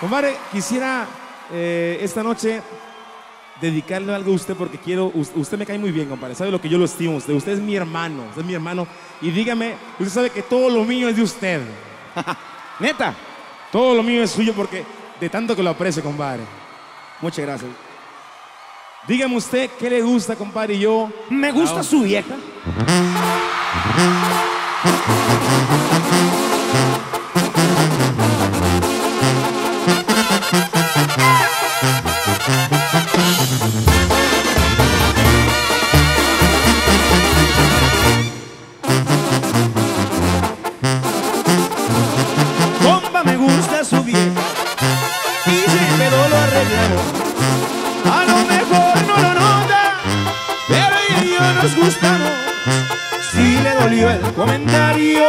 Compadre, quisiera esta noche dedicarle algo a usted porque quiero, usted me cae muy bien, compadre, sabe lo que yo lo estimo, usted es mi hermano, y dígame, usted sabe que todo lo mío es de usted. Neta, todo lo mío es suyo porque de tanto que lo aprecio, compadre. Muchas gracias. Dígame usted qué le gusta, compadre, y yo... Me gusta su vieja. Compa, me gusta su vieja. Dice que no lo arreglamos. A lo mejor no lo nota, pero ella y yo nos gustamos. Si le dolió el comentario,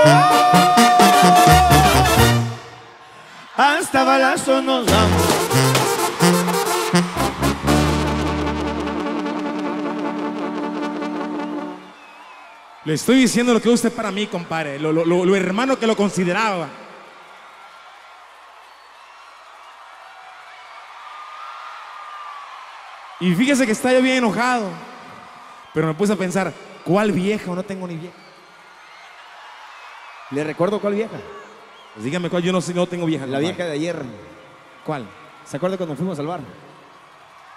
hasta balazos nos damos. Le estoy diciendo lo que usted para mí, compadre, lo hermano que lo consideraba. Y fíjese que estaba yo bien enojado, pero me puse a pensar, ¿cuál vieja? No tengo ni vieja. ¿Le recuerdo cuál vieja? Pues dígame cuál, yo no tengo vieja. La vieja de ayer. ¿Cuál? ¿Se acuerda cuando fuimos al bar?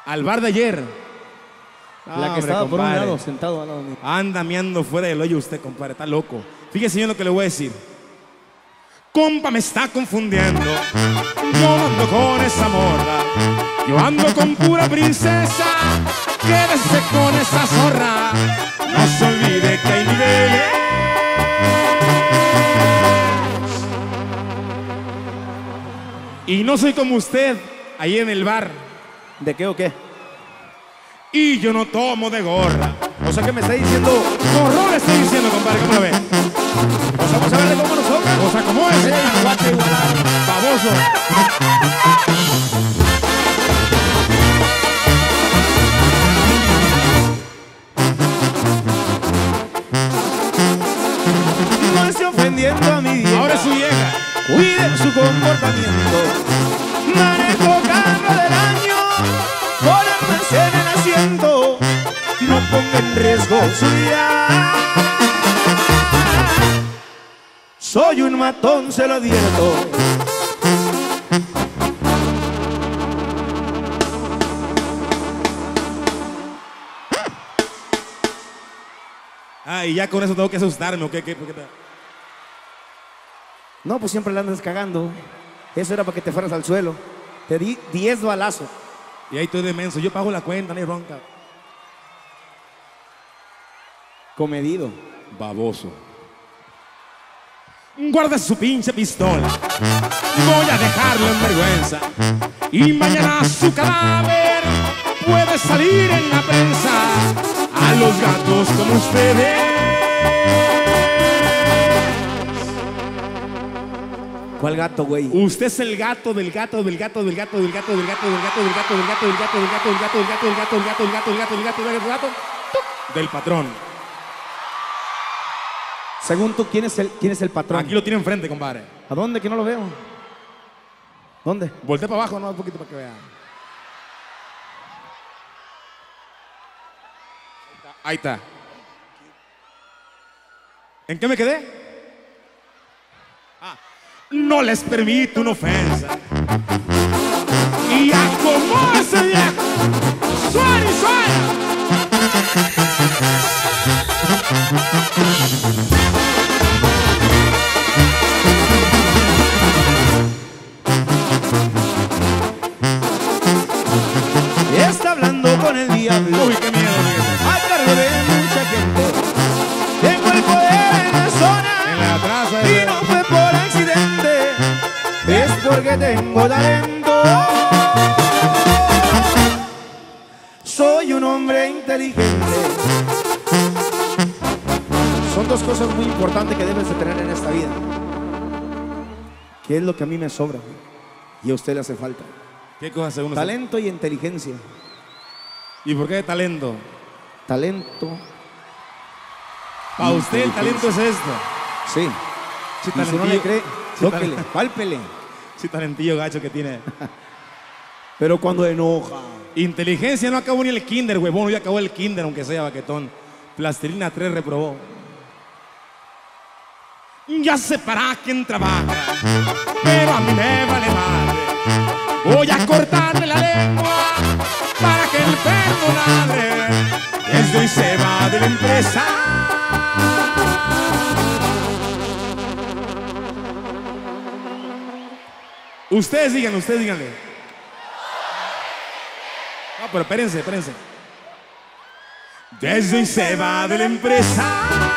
¿Al bar de ayer? La que estaba, compadre, por un lado, sentado al lado mío. Anda meando fuera del hoyo usted, compadre, está loco. Fíjese yo en lo que le voy a decir. Compa, me está confundiendo. Yo ando con esa morra, yo ando con pura princesa. Quédese con esa zorra, no se olvide que hay niveles. Y no soy como usted ahí en el bar. ¿De qué o qué? Y yo no tomo de gorra. O sea que me está diciendo gorro, le estoy diciendo, compadre, ¿cómo lo ve? O sea, vamos a verle cómo nos toca. O sea, ¿cómo es? Guate igualado, baboso. No estoy ofendiendo a mi vieja. Ahora es su vieja. Cuide su comportamiento. Manejo carro del año, con el merced en el asiento. No ponga en riesgo su vida. Soy un matón, se lo advierto. Ah, y ya con eso tengo que asustarme, ¿o qué? No, pues siempre la andas cagando. Eso era para que te fueras al suelo. Te di 10 balazos. Y ahí estoy demenso, yo pago la cuenta, no hay ronca. Comedido. Baboso. Guarda su pinche pistola, voy a dejarlo en vergüenza. Y mañana su cadáver puede salir en la prensa. A los gatos como ustedes. ¿Cuál gato, güey? Usted es el gato del gato del gato del gato del gato del gato del gato del gato del gato del gato del gato del gato del gato del gato del gato del gato del gato del gato del gato del patrón. Según tú, ¿quién es el patrón? Aquí lo tiene enfrente, compadre. ¿A dónde? Que no lo veo. ¿Dónde? Voltea para abajo, no, un poquito para que vean. Ahí está. ¿En qué me quedé? Ah. No les permito una ofensa. Y acomódese bien. Suena y suena. Con el diablo. Uy, qué miedo. A cargo de mucha gente. Tengo el poder en la zona. En la plaza. Y no fue por accidente. Es porque tengo talento. Soy un hombre inteligente. Son dos cosas muy importantes que debes de tener en esta vida. ¿Qué es lo que a mí me sobra? Y a usted le hace falta. ¿Qué cosas? Talento y inteligencia. ¿Y por qué de talento? Talento. Para usted el talento es esto. Sí. Si no le cree, tóquele, pálpele. Sí, talentillo gacho que tiene. Pero cuando enoja. Inteligencia, no acabó ni el kinder, güey. Bueno, ya acabó el kinder, aunque sea baquetón. Plastilina 3 reprobó. Ya sé para quién trabaja, pero a mí me vale madre. Voy a cortarle la lengua para que el perro ladre. Desde hoy se va de la empresa. Ustedes díganle, ustedes díganle. No, pero espérense, espérense. Desde hoy se va de la empresa.